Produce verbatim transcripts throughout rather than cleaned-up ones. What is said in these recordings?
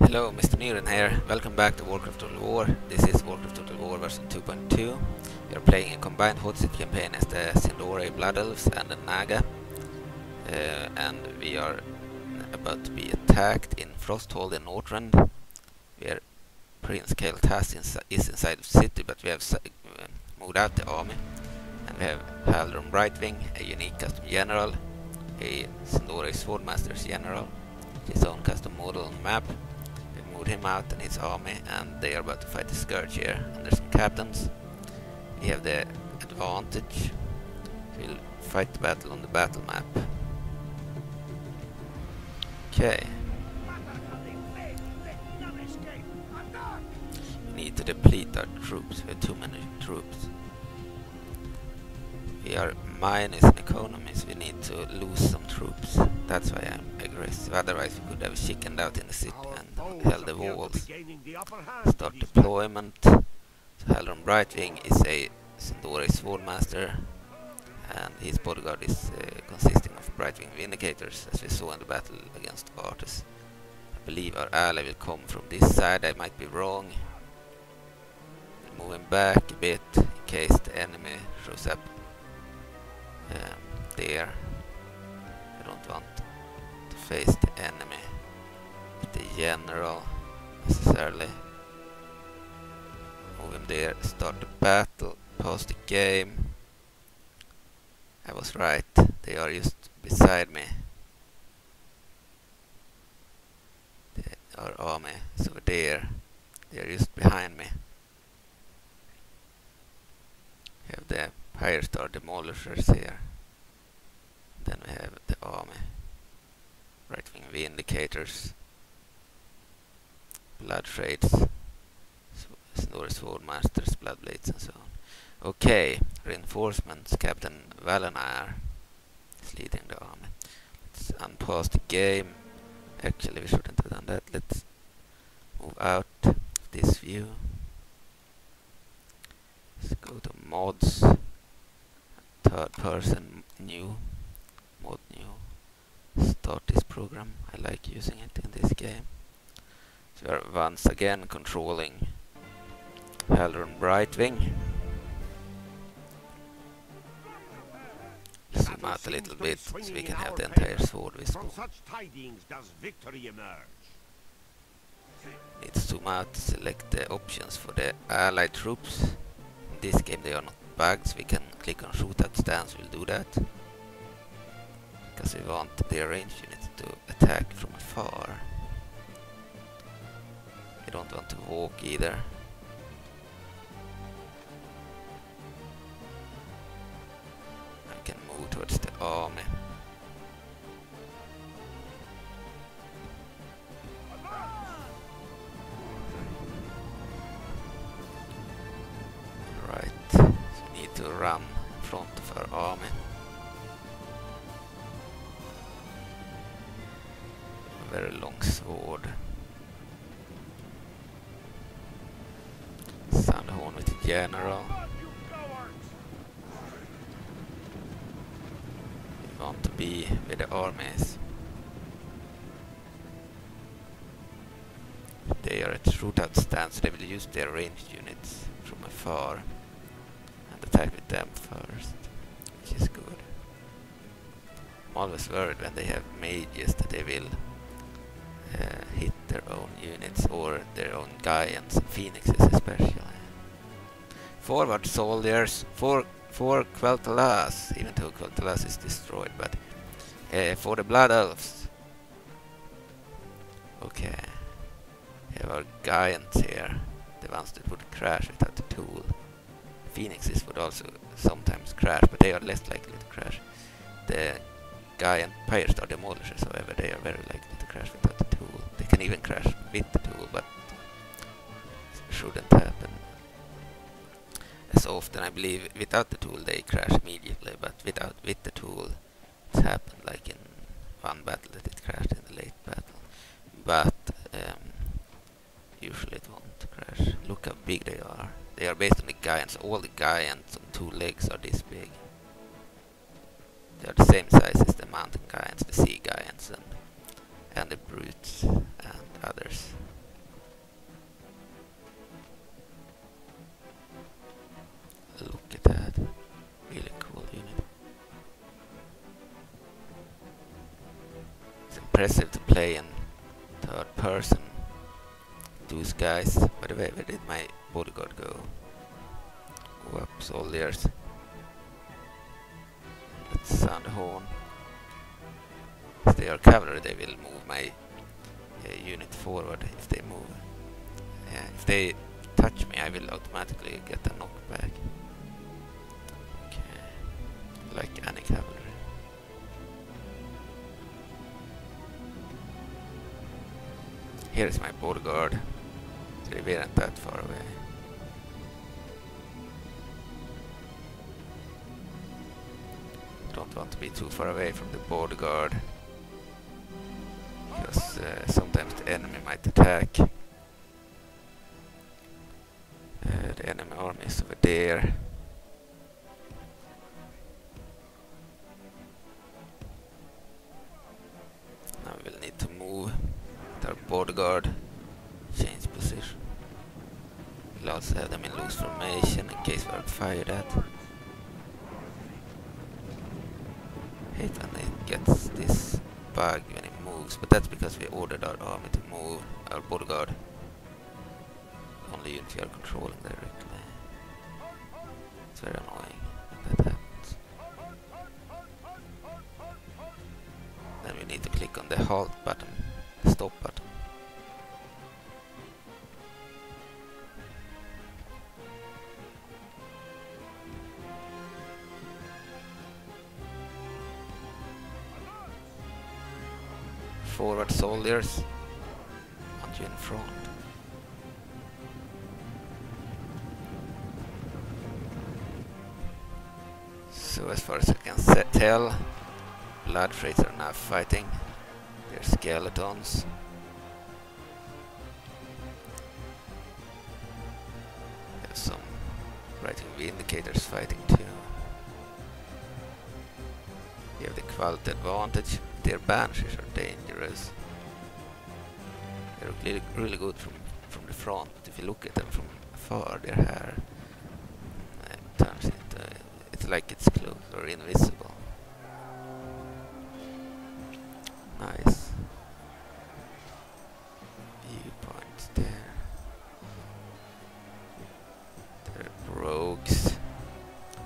Hello, Mister Niren here. Welcome back to Warcraft Total War. This is Warcraft Total War version two point two. We are playing a combined hotseat campaign as the Sin'dorei Blood Elves and the Naga. Uh, and we are about to be attacked in Frosthold in Northrend, where Prince Kael'thas insi is inside the city, but we have uh, moved out the army. And we have Haldron Brightwing, a unique custom general, a Sin'dorei Swordmaster's general, his own custom model on the map. We moved him out and his army, and they are about to fight the Scourge here under some captains. We have the advantage. We'll fight the battle on the battle map. Okay. We need to deplete our troops. We have too many troops. We are minus in economies. We need to lose some troops. That's why I'm aggressive. Otherwise, we could have chickened out in the city and held the walls. Start deployment. So Haldron Brightwing is a Sin'dorei Swordmaster, and his bodyguard is uh, consisting of Brightwing Vindicators, as we saw in the battle against Arthas. I believe our ally will come from this side. I might be wrong. We'll move him back a bit in case the enemy shows up um, there. I don't want to face the enemy with the general necessarily. Move him there, start the battle, pause the game. I was right, they are just beside me. They, our army is over there, they are just behind me. We have the Firestar Demolishers here. Then we have the army. Right-wing Vindicators. Blood Shades. Sin'dorei Swordmasters, Bloodblades and so on. Okay, reinforcements. Captain Valanar is leading the army. Let's unpause the game. Actually, we shouldn't have done that. Let's move out of this view. Let's go to mods. Third person, new. Mod new. Start this program. I like using it in this game. So we are once again controlling Haldron Brightwing. Zoom out a little bit so we can have the entire sword with. From such tidings does victory emerge. Need to zoom out, select the options for the allied troops. In this game they are not bugs, we can click on shootout stance, we'll do that. Because we want the ranged units to attack from afar. We don't want to walk either. Can move towards the army. Right, so we need to run in front of our army. A very long sword. Sound horn with the general. Want to be with the armies. They are at shootout stance, they will use their ranged units from afar and attack with them first, which is good. I'm always worried when they have mages that they will uh, hit their own units or their own giants and phoenixes especially. Forward soldiers! For For Quel'Thalas, even though Quel'Thalas is destroyed, but uh, for the Blood Elves. Okay, we have our giants here, the ones that would crash without the tool. Phoenixes would also sometimes crash, but they are less likely to crash. The giant Firestar Demolishers, however, they are very likely to crash without the tool. They can even crash with the tool, but it shouldn't happen. Often, I believe, without the tool they crash immediately, but without with the tool it's happened like in one battle that it crashed in the late battle, but um, usually it won't crash. Look how big they are. They are based on the giants. All the giants on two legs are this big. They are the same size as the mountain giants, the sea giants, and, and the brutes and others. impressive to play in third person. Those guys. By the way, where did my bodyguard go? Whoops, soldiers. Let's sound the horn. If they are cavalry, they will move my uh, unit forward. If they move, yeah, if they touch me, I will automatically get a knockback. Okay, like any cavalry. Here is my bodyguard. They weren't that far away. Don't want to be too far away from the bodyguard, because uh, sometimes the enemy might attack. Uh, the enemy army is over there. Now we'll need to move with our bodyguard, change position. We'll also have them in loose formation in case we're fired at. And it gets this bug when it moves, but that's because we ordered our army to move, our bodyguard. Only if you are controlling directly. It's very annoying when that happens. Then we need to click on the halt button, the stop button. Forward, soldiers. Want you in front. So as far as I can tell, blood freights are now fighting. They're skeletons. We have some Brightwing Vindicators fighting too. We have the Quel'Thalas advantage. Their banshees are dangerous. They look really, really good from, from the front, but if you look at them from afar, their hair uh, turns into, uh, it's like it's closed or invisible. Nice. Viewpoints there. There are rogues.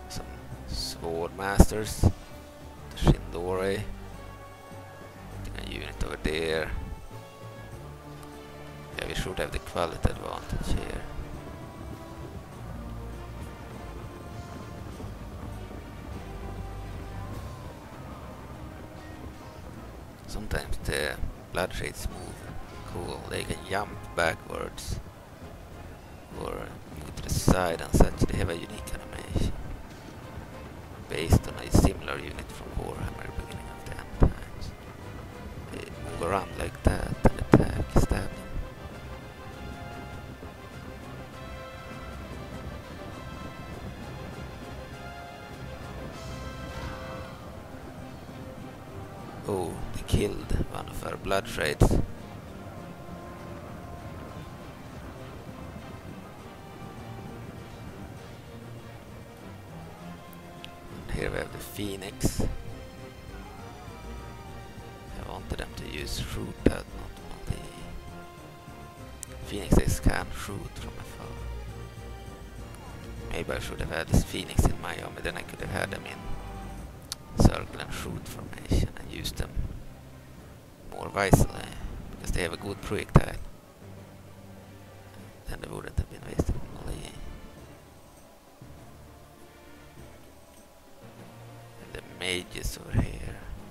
Some sword masters. The Sin'dorei. Over there. Yeah, we should have the quality advantage here. Sometimes the blood shades move. Cool, they can jump backwards or move to the side and such. They have a unique animation based on a similar unit from Warhammer beginning of the End Times. Around like that and attack, stab him. Oh, they killed one of our blood trades. And here we have the Phoenix. Them to use shoot that, not only phoenixes can shoot from afar. Maybe I should have had this phoenix in my army, then I could have had them in circle and shoot formation and used them more wisely, because they have a good projectile. Then they wouldn't have been wasted on melee. And the mages over here.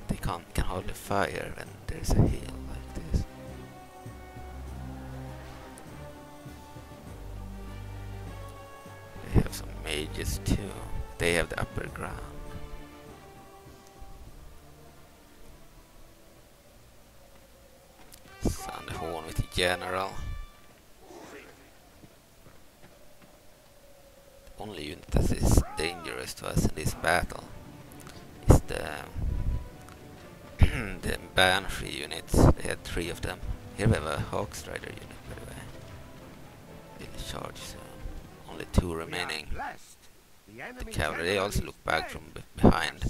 They can't, can hardly fire when there's a hill like this. They have some mages too. They have the upper ground. Sound the horn with the general. The only unit that is dangerous to us in this battle is the the Banshee units. They had three of them. Here we have a Hawkstrider unit, by the way. Didn't charge, so only two remaining. The cavalry, they also look back from behind.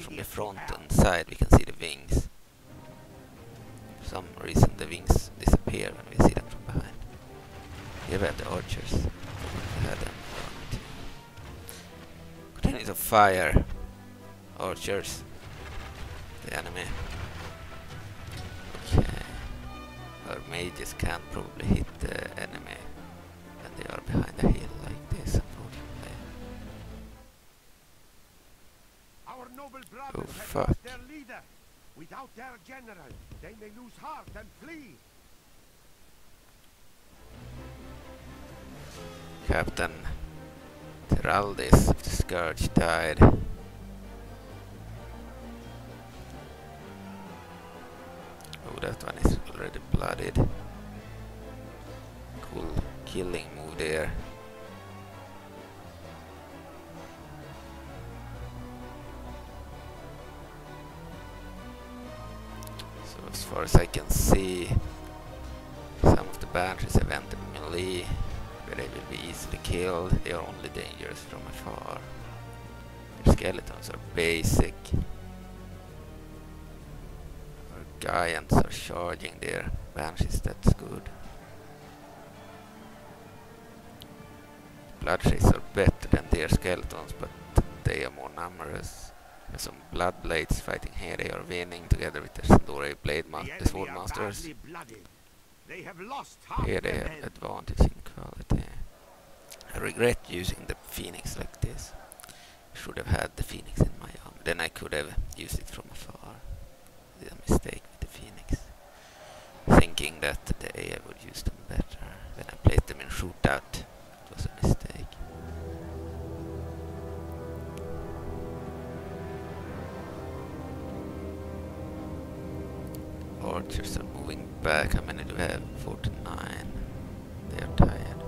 From the front and side we can see the wings. some reason the wings disappear when we see them from behind. Here we have the archers. We had them. Continue to fire, archers. The enemy. Okay. Our mages can't probably hit the enemy when they are behind a hill like this, unfortunately. Our noble brothers oh, fuck. have lost their leader. Without their general, they may lose heart and flee. Captain Theraldis of the Scourge died. Oh, that one is already blooded. Cool killing move there. As far as I can see, some of the banshees have entered melee, where they will be easily killed. They are only dangerous from afar. Their skeletons are basic. Our giants are charging their banshees, that's good. Bloodshees are better than their skeletons, but they are more numerous. There's some bloodblades fighting here. They are winning together with the Sin'dorei blade ma the sword masters. They have lost here they have advantage in quality. I regret using the phoenix like this. Should have had the phoenix in my arm. Then I could have used it from afar. I did a mistake with the phoenix, thinking that today I would use them better. When I played them in shootout, it was a mistake. Archers are moving back. How many do we have? forty-nine. They are tired.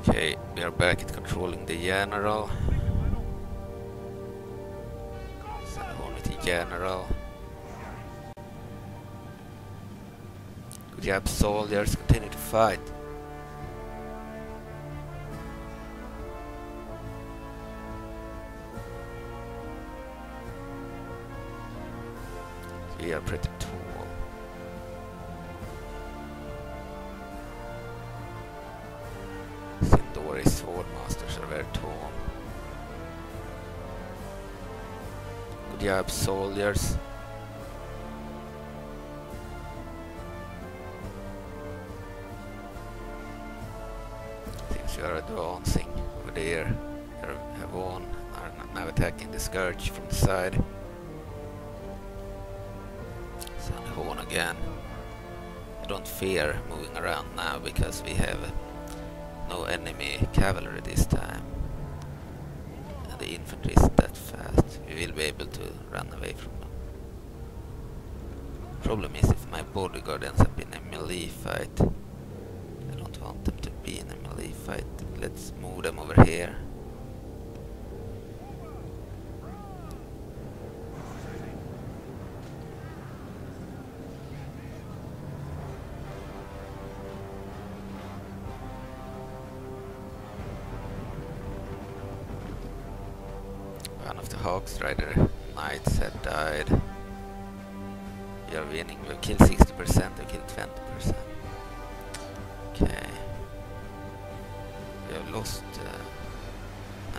Okay, we are back at controlling the general. So only the general. Good job, soldiers. Continue to fight. We are pretty tall. Sin'dorei's sword masters are very tall. Good job, soldiers. Since we are advancing over there, we have won. Are now attacking the Scourge from the side. Again, I don't fear moving around now because we have no enemy cavalry this time, and the infantry isn't that fast. We will be able to run away from them. Problem is, if my bodyguard ends up in a melee fight, I don't want them to be in a melee fight. Let's move them over here. Rider knights have died. We are winning. We have killed sixty percent, we killed twenty percent. Okay. We have lost. Uh,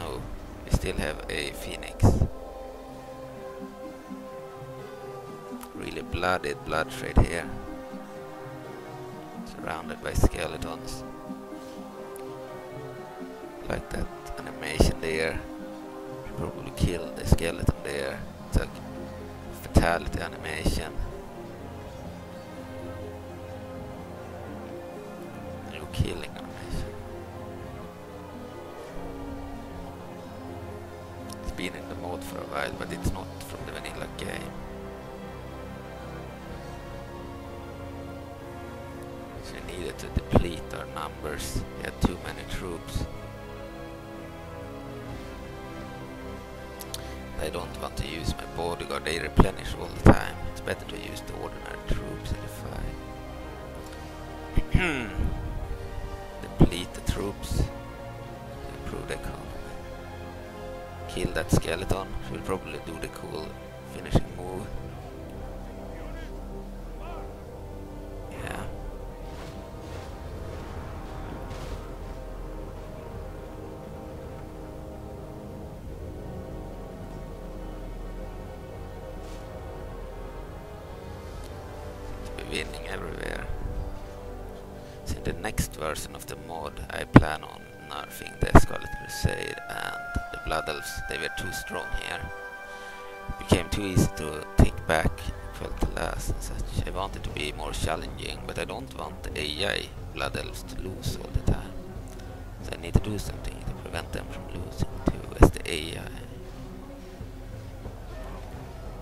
no, we still have a phoenix. Really blooded blood trade here. Surrounded by skeletons. Like that animation there. Probably kill the skeleton there. It's like fatality animation. New killing animation. It's been in the mod for a while, but it's not from the vanilla game. So we needed to deplete our numbers. We had too many troops. I don't want to use my bodyguard, they replenish all the time. It's better to use the ordinary troops in the fight. Deplete the troops, improve the economy. kill that skeleton. She'll probably do the cool finishing move. Yeah. Seems to be winning everywhere. So in the next version of the mod, I plan on nerfing the Scarlet Crusade and the Blood Elves. They were too strong here. It became too easy to take back Quel'Thalas and such. I wanted to be more challenging, but I don't want the A I Blood Elves to lose all the time. So I need to do something to prevent them from losing too as the A I.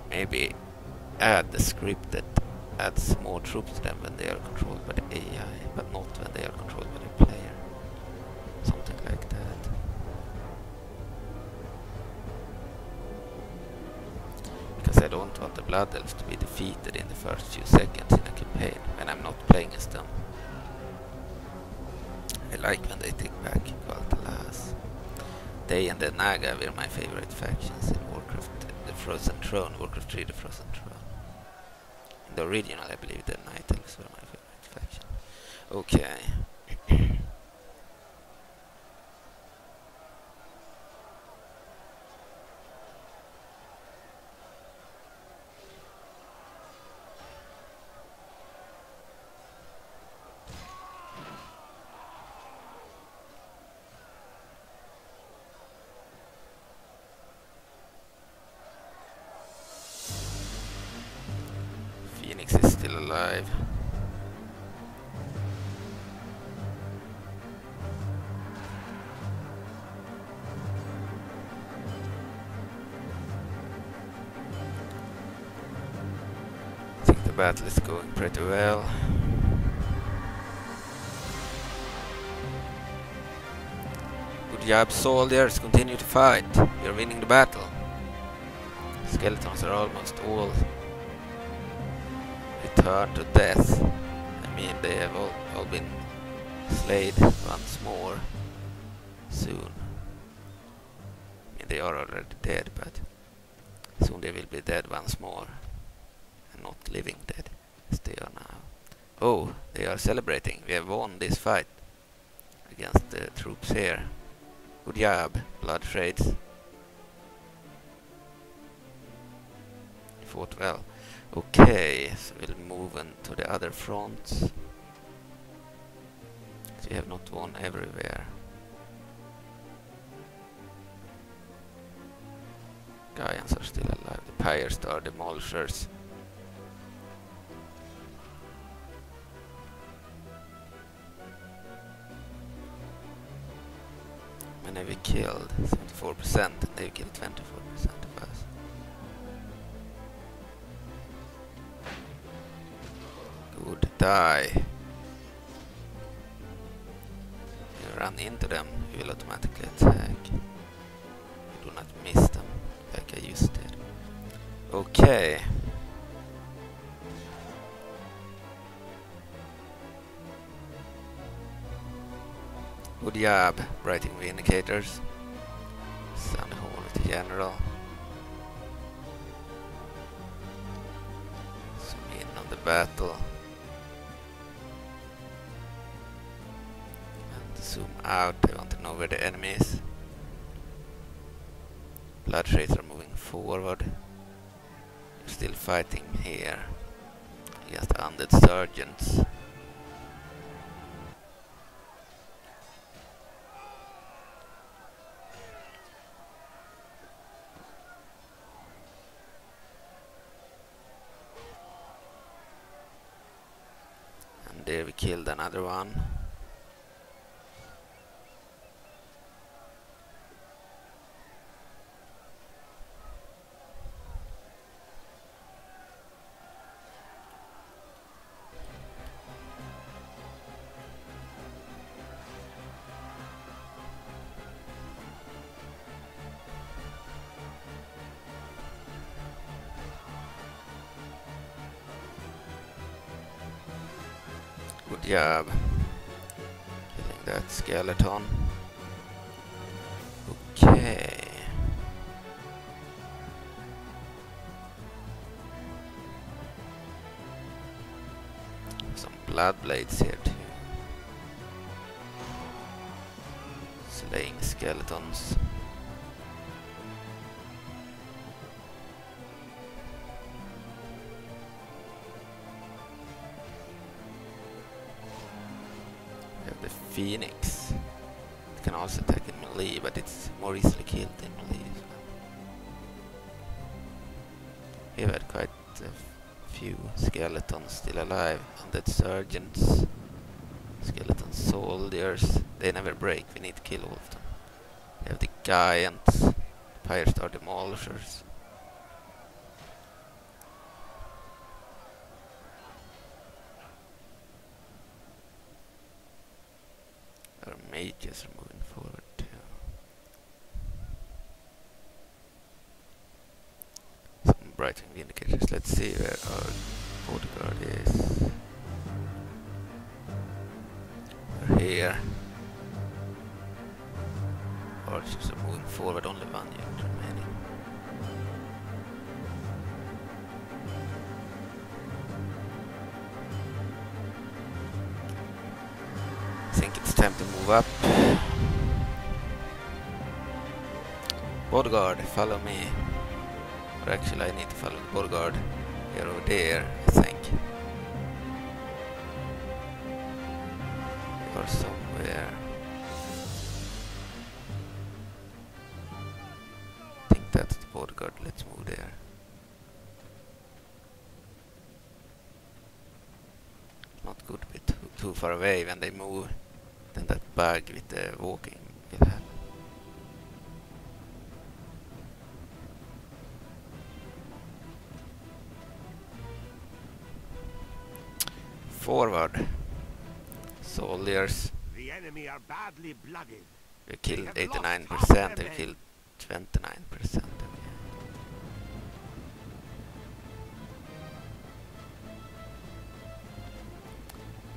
Maybe add the script that adds more troops to them when they are controlled by the A I, but not when they are controlled by the player. Something like that. Because I don't want the Blood Elves to be defeated in the first few seconds in a campaign when I'm not playing as them. I like when they take back Quel'Thalas. They and the Naga were my favorite factions in Warcraft, the Frozen Throne, Warcraft three, the Frozen Throne. In the original, I believe the Night Elves were my favorite faction. Okay. Is still alive. I think the battle is going pretty well. Good job, soldiers, continue to fight. You're winning the battle. Skeletons are almost all turned to death. I mean, they have all, all been slayed once more soon. I mean, they are already dead, but soon they will be dead once more. And not living dead as they are now. Oh, they are celebrating. We have won this fight against the troops here. Good job, Blood Shades. You fought well. Okay, so we'll move on to the other fronts. We have not won everywhere. Giants are still alive, the Pyres are demolishers. Many we killed, seventy-four percent, and they killed twenty-four percent of us. Would die. If you run into them, you will automatically attack. You do not miss them like I used to. Okay. Good job, Brightwing Vindicators. Sound hole with the general. Zoom in on the battle. Zoom out, I want to know where the enemy is. Blood Shades are moving forward. They're still fighting here against undead sergeants. And there we killed another one. Job killing that skeleton. Okay. some blood blades here too. Slaying skeletons. We have the Phoenix. It can also attack in melee, but it's more easily killed in melee. We have had quite a few skeletons still alive. Undead Surgeons. Skeleton Soldiers. They never break, we need to kill all of them. We have the Giants, Firestar Demolishers. Our mages are moving forward too. Some Brightwing Vindicators, let's see where our border guard is. We're here. Archers are moving forward, only one unit remaining. I think it's time to move up. Bodyguard, follow me. Or actually I need to follow the bodyguard. Here over there, I think. Or somewhere. That's the bodyguard, let's move there. Not good to be too, too far away when they move, then that bug with the walking will happen. Forward! Soldiers. The enemy are badly blooded. We killed eighty-nine percent, they killed twenty-nine percent.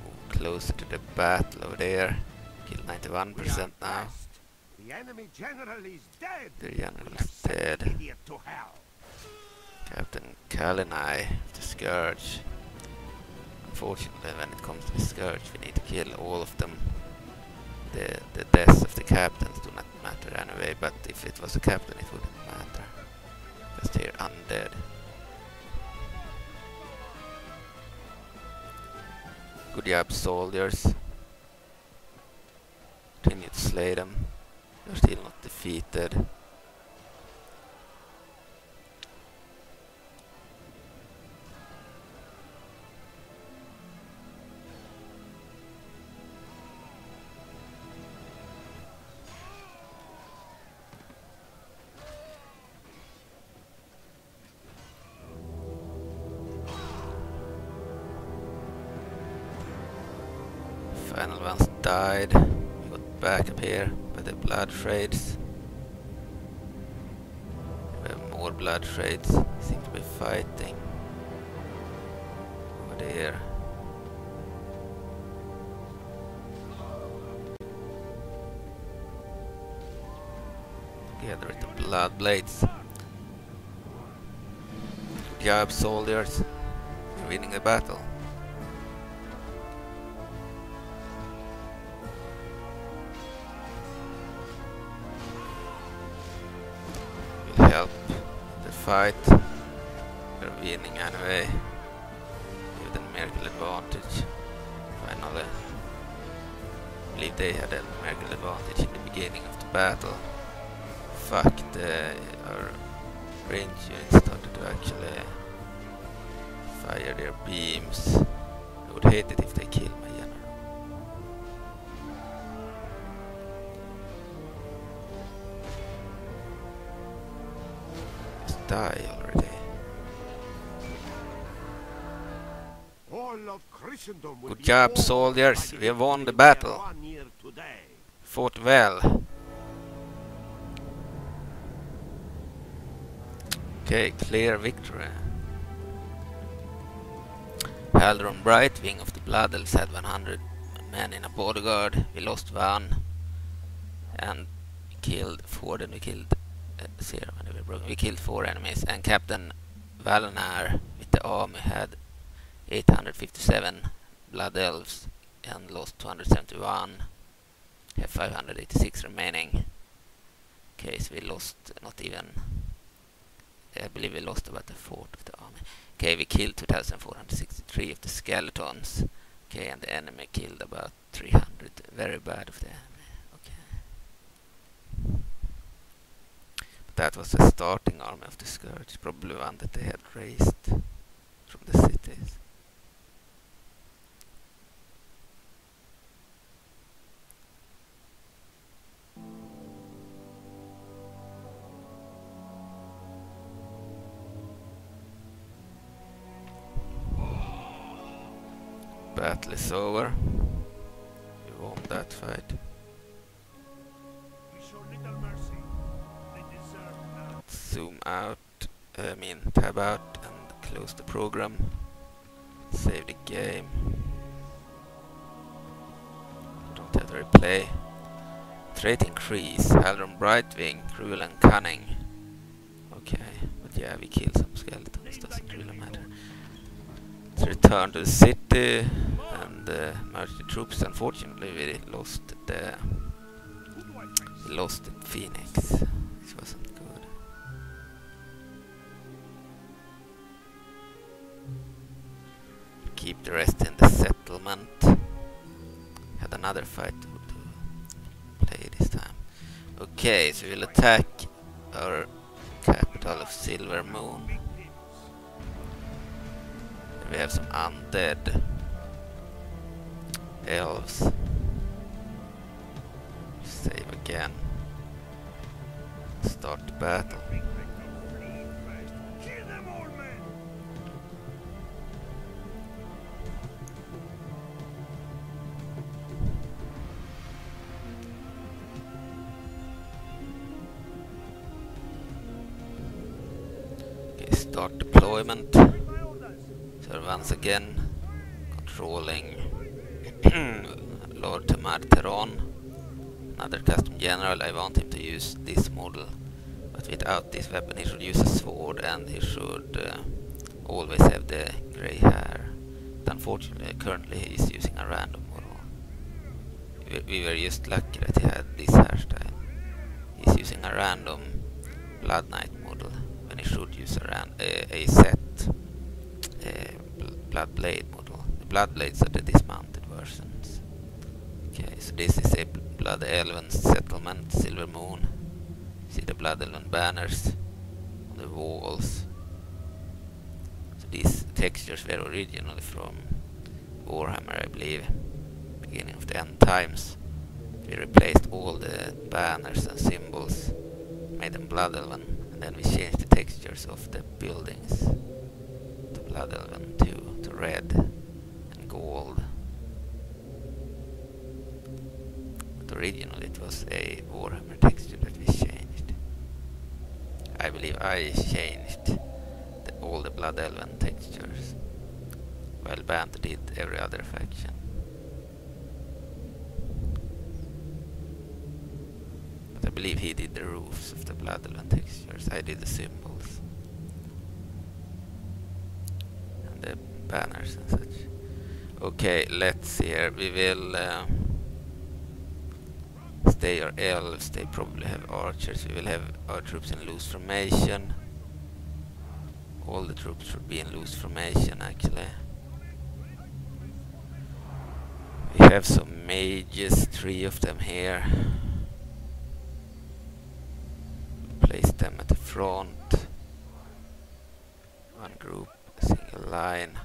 Move closer to the battle over there. Kill ninety-one percent now. The enemy general is dead. The general is dead. Captain Kalinai, the Scourge. Unfortunately, when it comes to the Scourge, we need to kill all of them. The the deaths of the captains do not matter anyway, but if it was a captain it wouldn't matter. Because they're undead. Good job, soldiers. Continue to slay them. They're still not defeated. Final ones died, we got back up here by the blood trades. We have more blood trades, seem to be fighting over there. Together with the blood blades. Good job, soldiers, you're winning the battle. Help the fight. We're winning anyway. Give them miracle advantage. Finally. I believe they had a miracle advantage in the beginning of the battle. Fuck, the our range units started to actually fire their beams. I would hate it if they killed my general. Die already. All of Christendom. Good job, soldiers. We have won the battle. Fought well. Okay, clear victory. Haldron Brightwing of the Blood Elves had one hundred men in a bodyguard. We lost one, and we killed four. Then we killed uh, zero. We killed four enemies, and Captain Valanar with the army had eight hundred fifty-seven Blood Elves and lost two hundred seventy-one. Have five hundred eighty-six remaining. Okay, so we lost not even. I believe we lost about a fourth of the army. Okay, we killed two thousand four hundred sixty-three of the skeletons. Okay, and the enemy killed about three hundred. Very bad of the enemy. Okay. But that was the starting army of the Scourge. Probably one that they had raised from the cities. Battle is over. We won that fight. We show little mercy. They deserve that. Let's zoom out. I mean, tab out and close the program. Save the game. Don't have to replay. Trait increase. Haldron Brightwing, cruel and cunning. Okay, but yeah, we killed some skeletons. Doesn't really matter. Let's return to the city. Uh, merged the troops. Unfortunately, we lost the we lost the Phoenix. This wasn't good. Keep the rest in the settlement. Had another fight to play this time. Okay, so we'll attack our capital of Silvermoon. We have some undead elves. Save again. Start the battle. Okay, start deployment. So once again, controlling Lord Marteron, another custom general. I want him to use this model, but without this weapon he should use a sword, and he should uh, always have the grey hair. But unfortunately currently he is using a random model. We, we were just lucky that he had this hairstyle. He's using a random Blood Knight model when he should use a, ran uh, a set uh, bl Blood Blade model. The Blood Blades are the dismounted. Okay, so this is a Blood Elven settlement, Silvermoon. See the Blood Elven banners on the walls. So these textures were originally from Warhammer, I believe, beginning of the End Times. We replaced all the banners and symbols, made them Blood Elven, and then we changed the textures of the buildings to Blood Elven too, to red and gold. Originally it was a Warhammer texture that we changed. I believe I changed the, all the Blood Elven textures, while Bant did every other faction. But I believe he did the roofs of the Blood Elven textures, I did the symbols and the banners and such. Okay, let's see here, we will... Uh, They are elves, they probably have archers. We will have our troops in loose formation. All the troops should be in loose formation actually. We have some mages, three of them here. Place them at the front. One group, a single line.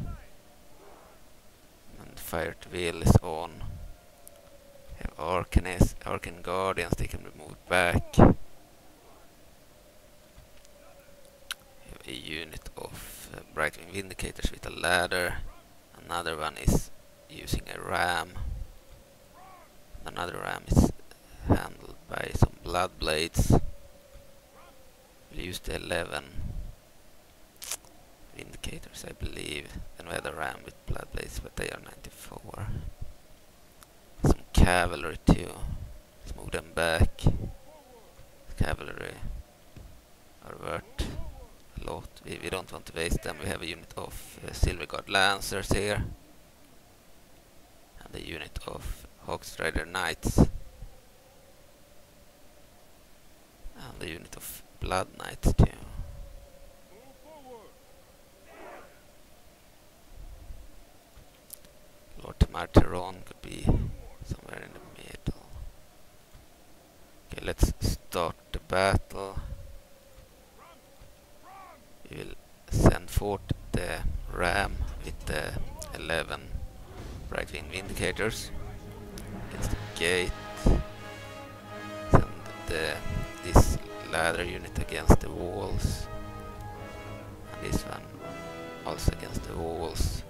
And fire to will is on. Arcanes, Arcan Guardians, they can be moved back. We have a unit of uh, Brightwing Vindicators with a ladder. Another one is using a ram. Another ram is handled by some Blood Blades. We used the eleven Vindicators, I believe. Then we had a ram with Blood Blades, but they are ninety-four. Cavalry too. Let's move them back. Cavalry are worth a lot. We, we don't want to waste them. We have a unit of uh, Silverguard Lancers here. the unit of Hawks Rider Knights and the unit of Blood Knights too. Lord Marteron could be somewhere in the middle. Okay, let's start the battle. We will send forth the ram with the eleven Brightwing Vindicators against the gate. Send the, this ladder unit against the walls. And this one also against the walls.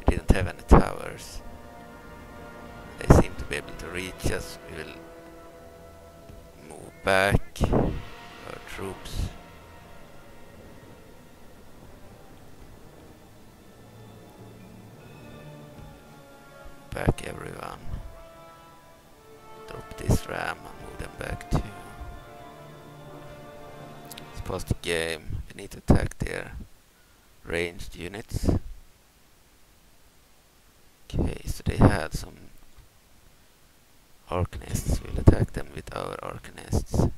We didn't have any towers. They seem to be able to reach us. We will move back our troops. Back everyone. Drop this ram and move them back too. It's past the game. We need to attack their ranged units. Okay, so they had some Arcanists. We'll attack them with our Arcanists.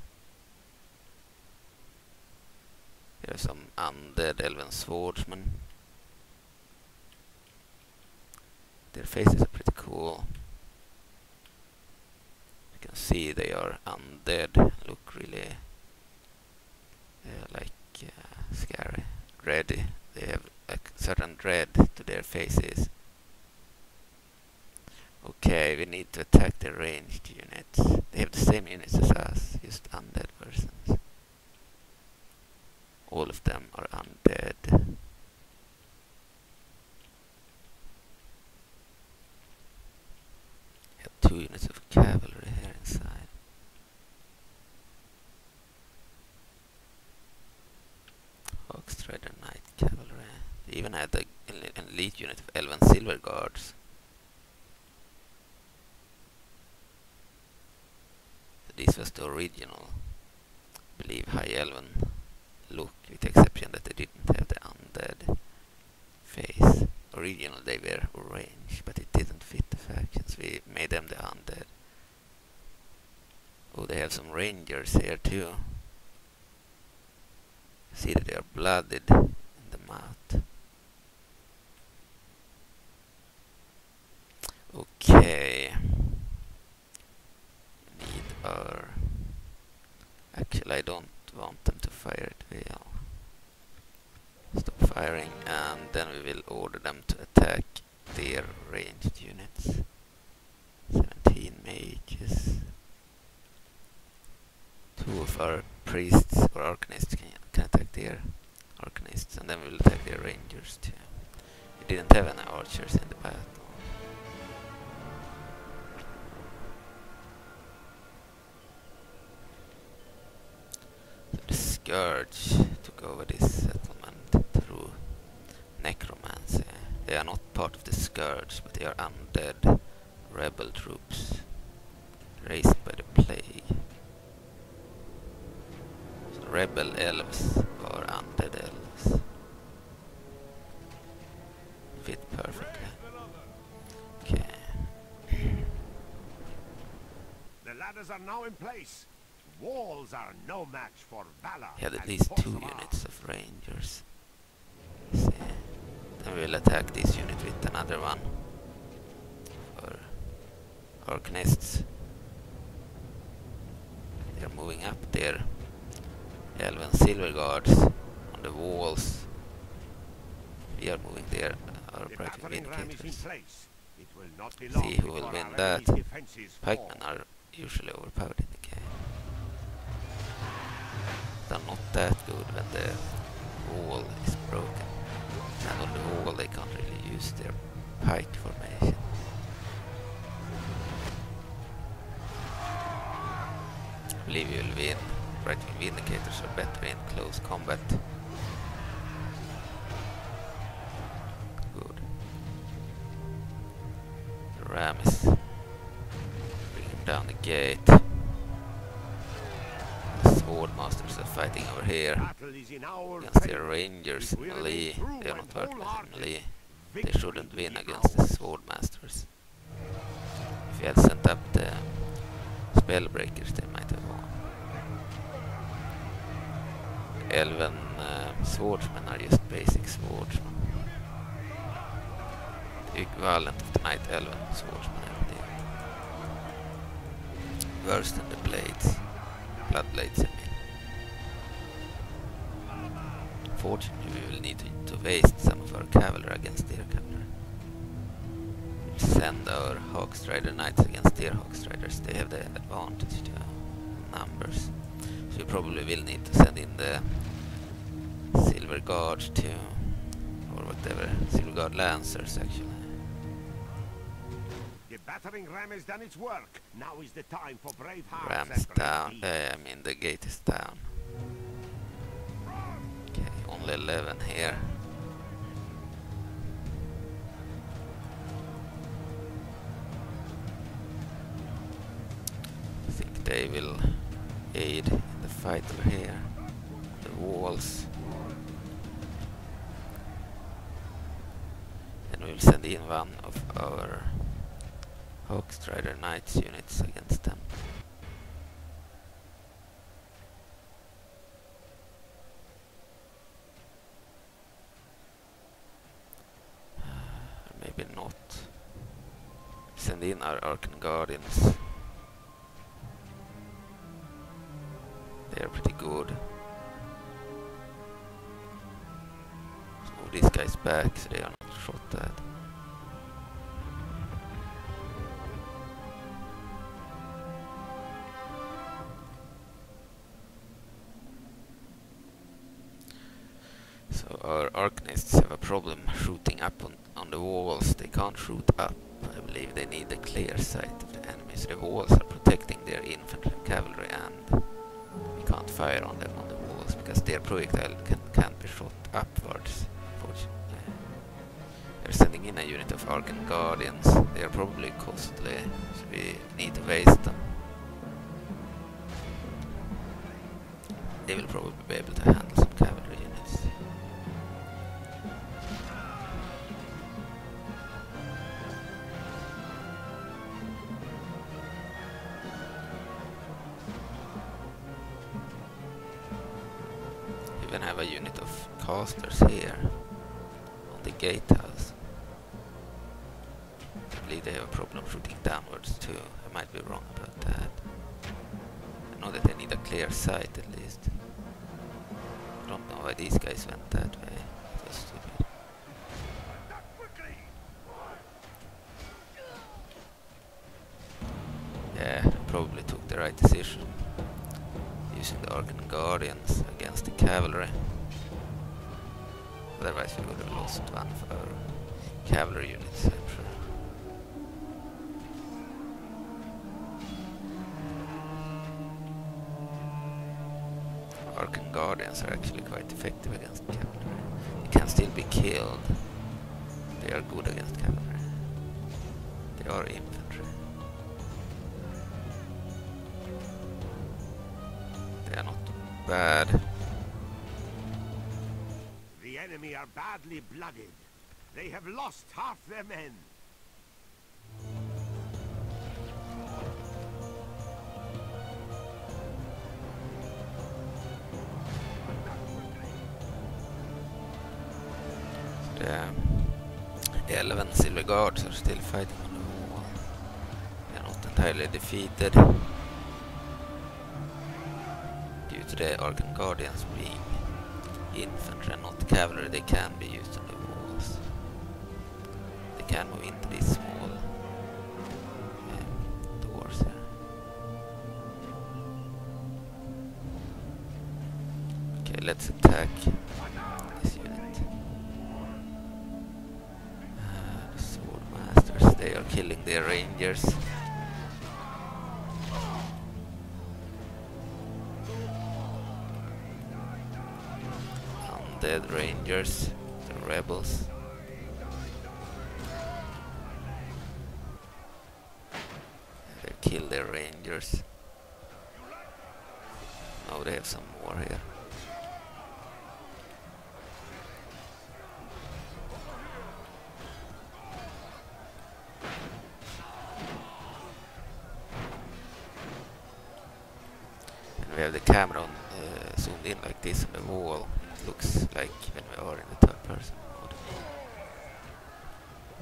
There are some undead Elven Swordsmen. Their faces are pretty cool. You can see they are undead, look really uh, like uh, scary, dready. They have a certain dread to their faces. Okay, we need to attack the ranged units. They have the same units as us, just undead versions. All of them are undead. Two units of cavalry here inside. Hawks Rider Knight Cavalry. They even had a, an elite unit of Elven Silver Guards. So this was the original, I believe, High Elven look, with the exception that they didn't have the undead face. Original they were orange, but it didn't fit the factions. We made them the undead. Oh, they have some rangers here too. See that they are blooded in the mouth. Okay. Need our... Actually, I don't want them to fire at will. Stop firing, and then we will order them to attack their ranged units. seventeen mages. Two of our priests or arcanists can, can attack their arcanists, and then we will attack their rangers too. We didn't have any archers in the battle. So the Scourge took over this settlement through necromancy. They are not part of the Scourge, but they are undead rebel troops raised by the plague. So rebel elves or undead elves fit perfectly. Okay. The ladders are now in place. Walls are no match for valor. Yeah, at least two units of rangers. See. Then we will attack this unit with another one for Arcanists. They are moving up their Elven Silver Guards on the walls. We are moving there our Brightwing Vindicators. See who will win that. Pikemen are usually overpowered in the game. They are not that good when the wall is broken, and on the wall they can't really use their pike formation. I believe you will win. Brightwing Vindicators are better in close combat. Good. The ram is bringing down the gate. Swordmasters are fighting over here against their rangers in melee. They are not worthless in melee. they shouldn't win against the Sword Masters. If you had sent up the Spellbreakers, they might have won. Elven uh, swordsmen are just basic swordsmen. The equivalent of the Night Elven swordsmen at the end. Worse than the blades. Blood blades, I mean. Fortunately, we will need to, to waste some of our cavalry against their cavalry. We'll send our Hawkstrider knights against their Hawkstriders. They have the advantage to numbers. So we probably will need to send in the Silver Guard to, or whatever, Silver Guard Lancers actually. The battering ram has done its work. Now is the time for brave hearts. Ram's down. Uh, I mean the gate is down. Okay, only eleven here. I think they will aid in the fight over here. The walls. And we will send in one of our Hawkstrider Knights units against them. Maybe not. Send in our Arcane Guardians. They are pretty good. Let's move these guys back so they are not shot at. So our Arcanists have a problem shooting up on, on the walls. They can't shoot up. I believe they need a clear sight of the enemy. So the walls are protecting their infantry and cavalry, and we can't fire on them on the walls because their projectile can, can't be shot upwards, fortunately. They're sending in a unit of Arcane Guardians. They are probably costly, so we need to waste them. They will probably be able to handle some cavalry units. Even have a unit of casters here on the gatehouse. I believe they have a problem shooting downwards too. I might be wrong about that. I know that they need a clear sight at least. I don't know why these guys went that way. It was stupid. Yeah, I probably took the right decision. Using the Arcane Guardians against the cavalry. Otherwise we would have lost one of our cavalry units, I'm sure. Arcane Guardians are actually quite effective against cavalry. They can still be killed. They are good against cavalry. They are infantry. They are not bad. The enemy are badly blooded. They have lost half their men. The eleven Silver Guards are still fighting on the wall. They are not entirely defeated. The Arcane Guardians being infantry and not cavalry, they can be used on the walls. They can move into these small uh, doors here. Okay, let's attack this unit. Uh, the Sword Masters, they are killing their rangers. Dead Rangers, the Rebels. They kill their Rangers. Now they have some more here. we have the camera on, uh, zoomed in like this on the wall. It looks like when we are in the third person mode.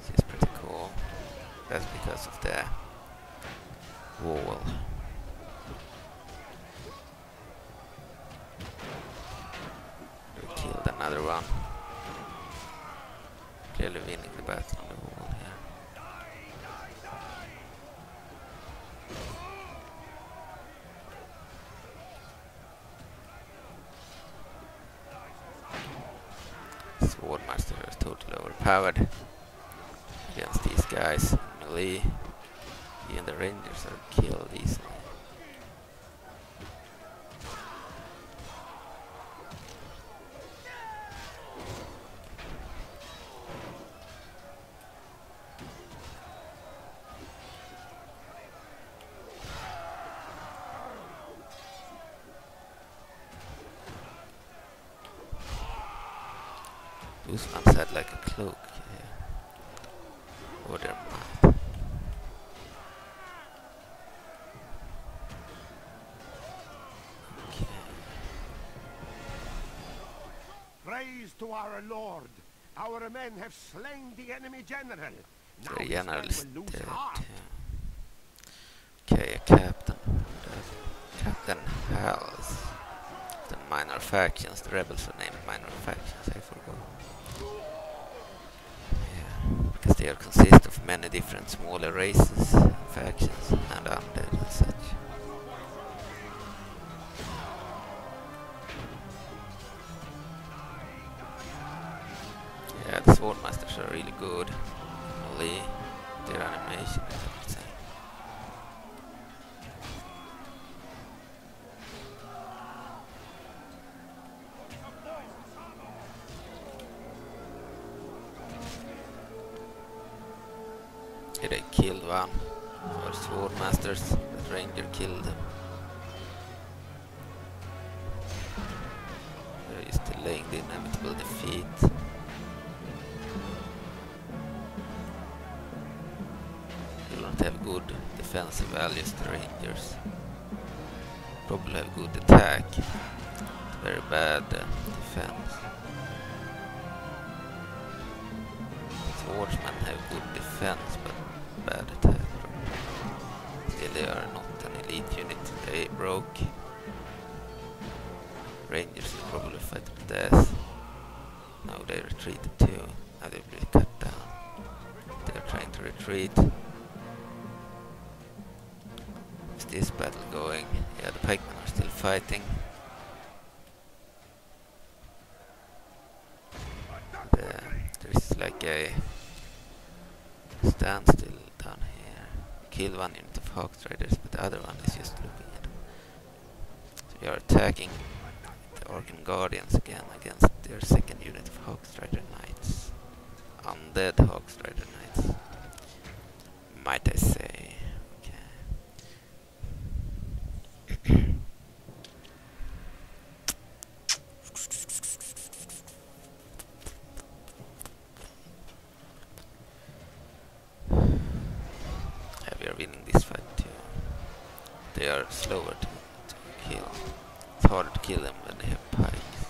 This is pretty cool. That's because of the wall. We killed another one. Clearly winning the battle on the wall here. Swordmaster is totally overpowered against these guys. Melee. Even the Rangers are killed easily. Usman's had like a cloak, yeah. Or their map. Okay. Praise to our Lord! Our men have slain the enemy general! Now the general is dead, heart. Yeah. Okay, a captain. Captain Hals. The minor factions, the rebels are named minor factions, I forgot. They are consist of many different smaller races, factions, and undead and such. Yeah, the swordmasters are really good. Melee, their animation, I would say. They killed one of our swordmasters, that ranger killed them. They're just delaying the inevitable defeat. They don't have good defensive values, the rangers. Probably have good attack, very bad uh, defense. Swordsmen have good defense, but bad attack. Still, they are not an elite unit. They broke. Rangers will probably fight to the death. Now they retreated too. Now they will be cut down. They are trying to retreat. Is this battle going? Yeah, the pikemen are still fighting. The, there is like a standstill down here. Kill one unit of Hawk Traders, but the other one is just looking at them. So we are attacking the Orcan Guardians again against their second unit of Hawk Strider Knights. Undead Hawk Strider Knights, might I say. Okay. They are slower to, to kill. It's harder to kill them when they have pikes.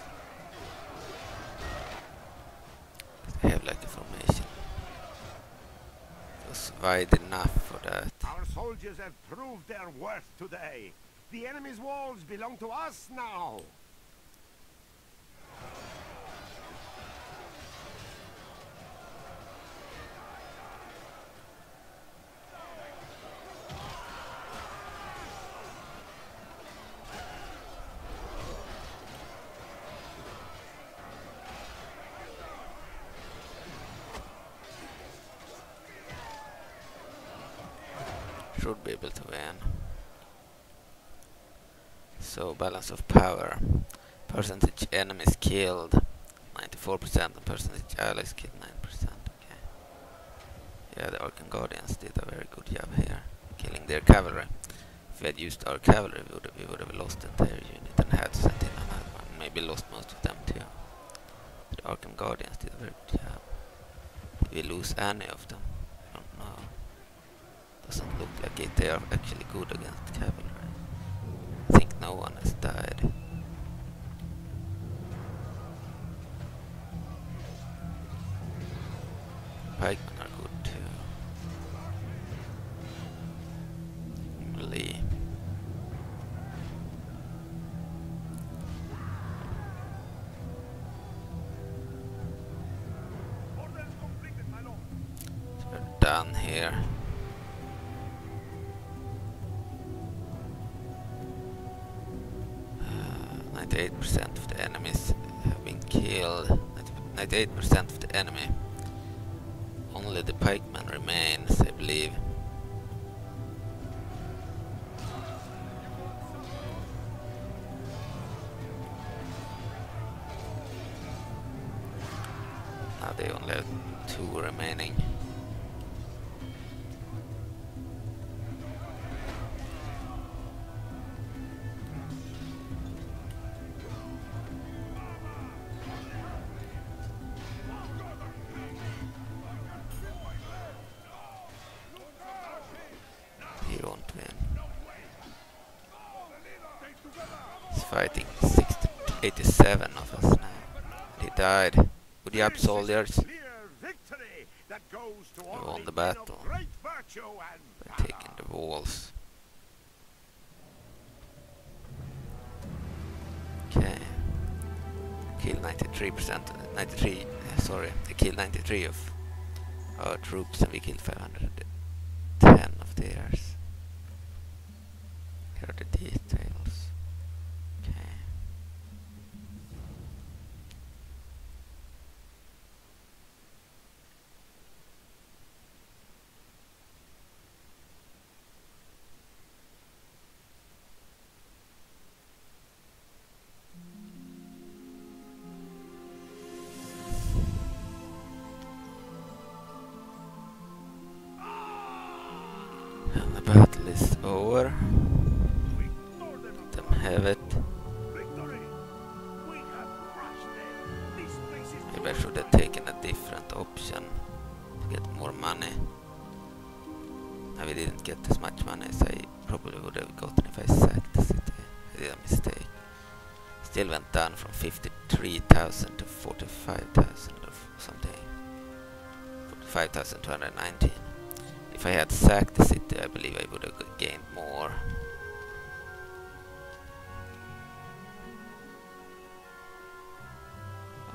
They have like a formation. It was wide enough for that. Our soldiers have proved their worth today. The enemy's walls belong to us now. Should be able to win. So, balance of power. Percentage enemies killed ninety-four percent and percentage allies killed nine percent. Okay. Yeah, the Orcan Guardians did a very good job here, killing their cavalry. If we had used our cavalry, we would have, we would have lost the entire unit and had to send in another one. Maybe lost most of them too. The Orcan Guardians did a very good job. Did we lose any of them? I don't know. Doesn't look like it. They are actually good against cavalry. I think no no one has died. Pikemen are good too. Melee. So we're done here. ninety-eight percent of the enemies have been killed. ninety-eight percent of the enemy. Only the pikemen remains, I believe. Now they only have two remaining. Fighting sixty, eighty-seven of us now. He died. With the up soldiers. We won the battle by taking the walls. Okay. Killed ninety-three percent. ninety-three. Uh, sorry, they killed ninety-three of our troops, and we killed five hundred ten of theirs. Here are the details. Over. Let them have it. Maybe I should have taken a different option to get more money. Now we didn't get as much money as I probably would have gotten if I sacked the city. I did a mistake. Still went down from fifty-three thousand to forty-five thousand or something. forty-five thousand two hundred nineteen. If I had sacked the city, I believe I would have gained more.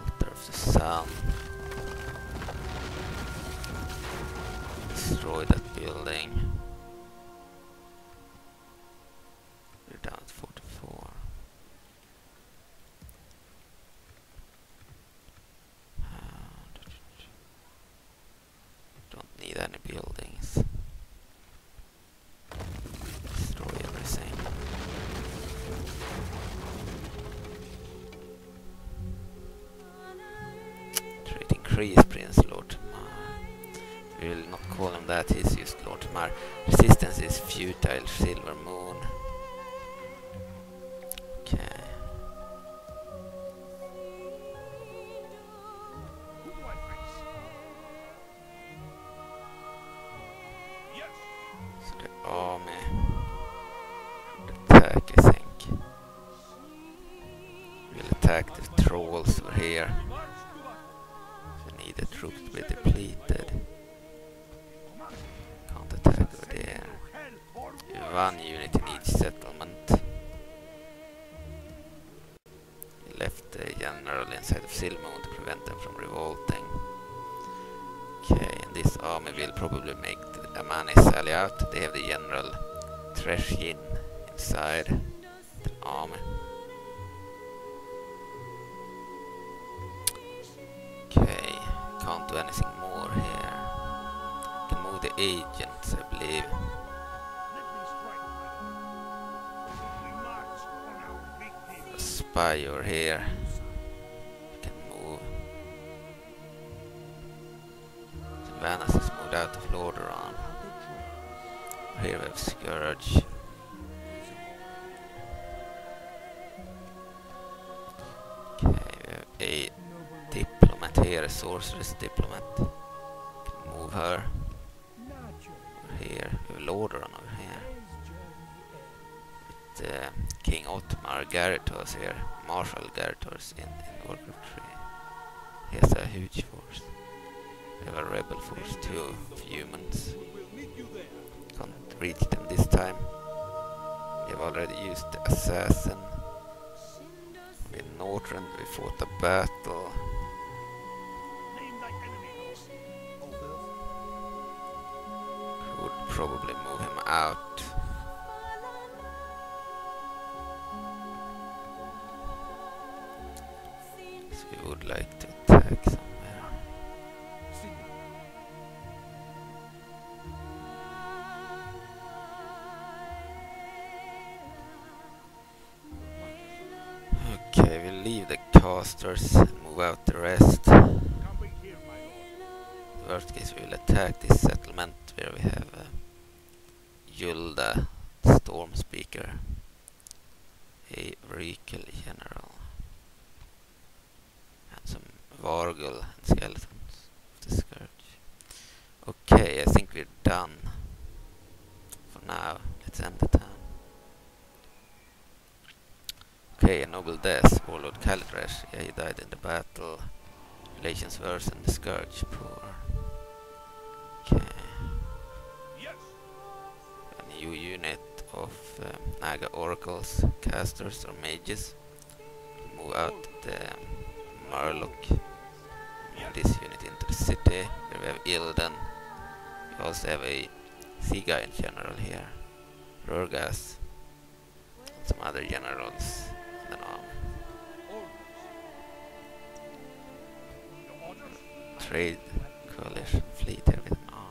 Altar of the Sun. Destroy that building. We're down at forty-four. Don't need any building. Prince Lordaeron. We will not call him that, he's just Lordaeron. Resistance is futile, Silvermoon. Okay. So the army will attack, I think. We'll attack the trolls over here. The troops to be depleted. Can't attack over there. One unit in each settlement. He left the general inside of Silvermoon to prevent them from revolting. Okay, and this army will probably make the Amani sally out. They have the general Thresh Yin inside the army. Okay. Can't do anything more here. Can move the agents, I believe. A spy over here. Can move. Sylvanas has moved out of Lordaeron. Here we have Scourge. Okay, we have eight. Here, a sorceress diplomat. Can move her. Over here, we have Lordaeron over here. With uh, King Othmar Garithos here, Marshal Garithos in, in Warcraft three. He has a huge force. We have a rebel force too of humans. Can't reach them this time. We have already used the assassin. With Northrend we fought a battle. Could probably move him out. So we would like to attack somewhere. Okay, we leave the casters and move out the rest. In the worst case we will attack this settlement where we have uh, Yulda, Storm Speaker, a Rekel General, and some Vargul and Skeletons of the Scourge. Okay, I think we're done for now. Let's end the town. Okay, a noble death, Warlord Kael'thas. Yeah, he died in the battle. Relations worse than the Scourge, poor. Okay. Yes. A new unit of um, Naga oracles, casters or mages. Move out the Murloc. Move this unit into the city. Here we have Ilden. We also have a sea guy in general here. Rurgas. And some other generals. And an army. Trade coalition fleet here with an army.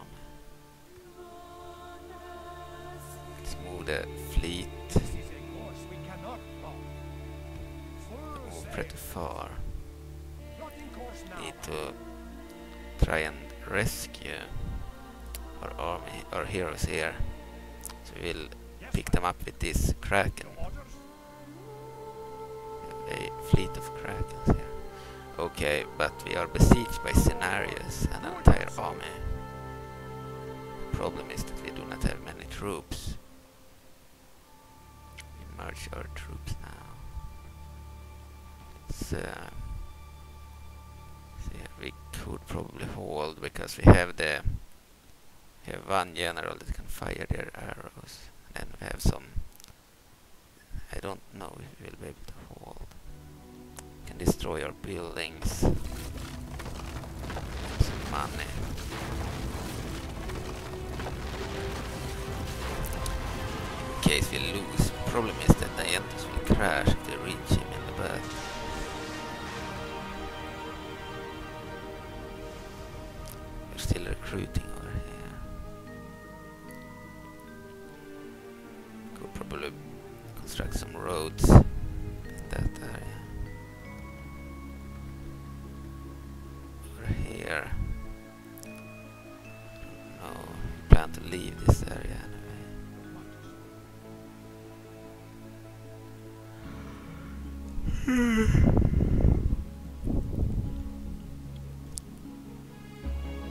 Let's move the fleet. We move pretty far. Need to try and rescue our army, our heroes here. So we'll pick them up with this Kraken. We have a fleet of Krakens here. Okay, but we are besieged by Cenarius and an entire army. The problem is that we do not have many troops. We merge our troops now. So, uh, so yeah, we could probably hold because we have the we have one general that can fire their arrows, and we have some. I don't know if we will be able to hold. Can destroy our buildings. Some money. In case we lose, problem is that the Naentus will crash if they reach him in the back. We're still recruiting over here. Could probably construct some roads in that area. Here. No, we plan to leave this area anyway.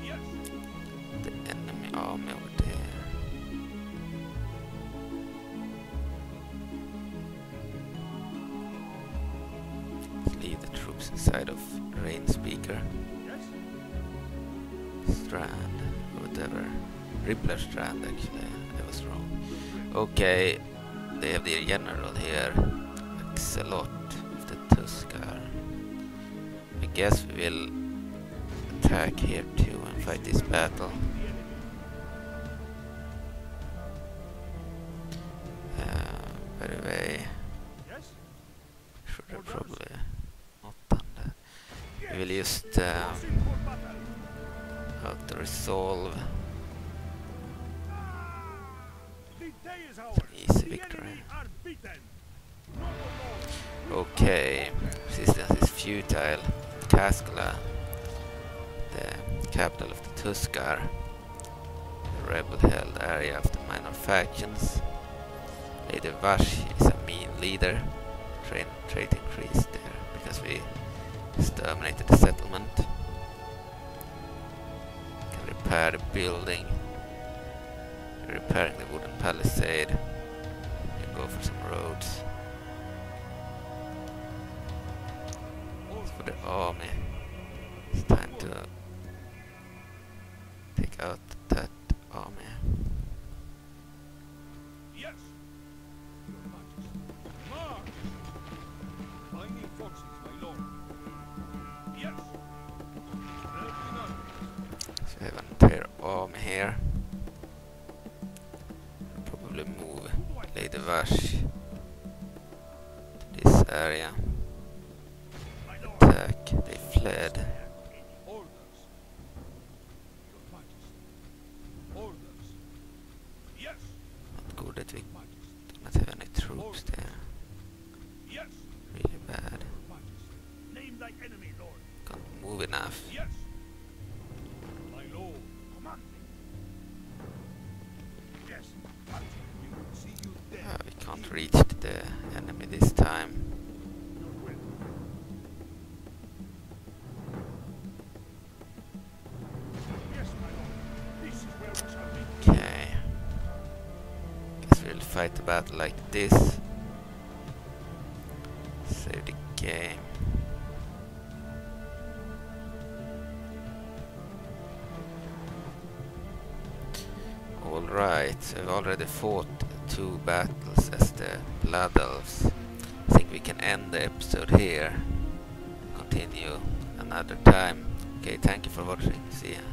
Yes. The enemy army over there. Let's leave the troops inside of Rain Speaker. Strand, whatever. Rippler Strand, actually. I was wrong. Okay, they have their general here. Excelot of the Tuskar. I guess we will attack here too and fight this battle. Uh, by the way, should have probably not done that. We will just. Um, How to resolve an easy victory. Okay, resistance is futile. Kaskla, the capital of the Tuskar, the rebel-held area of the minor factions. Lady Vashj is a mean leader. Trade, trade increased there because we exterminated the settlement. Repair the building. Repairing the wooden palisade. We'll go for some roads. Let's put it. Oh man, it's time to take out that. Oh man. Yes. March. Finding forces, my lord. Yes. So I have an entire arm here. I'll probably move Lady Vashj to this area. Attack. They fled. That we do not have any troops there. Yes. Really bad. Name thy enemy, Lord. Can't move enough. Yes. My lord, commanding. Yes. We will see you there. Ah, we can't reach the enemy this time. Fight about like this. Save the game. All right, I've already fought two battles as the Blood Elves. I think we can end the episode here. Continue another time. Okay, thank you for watching. See ya.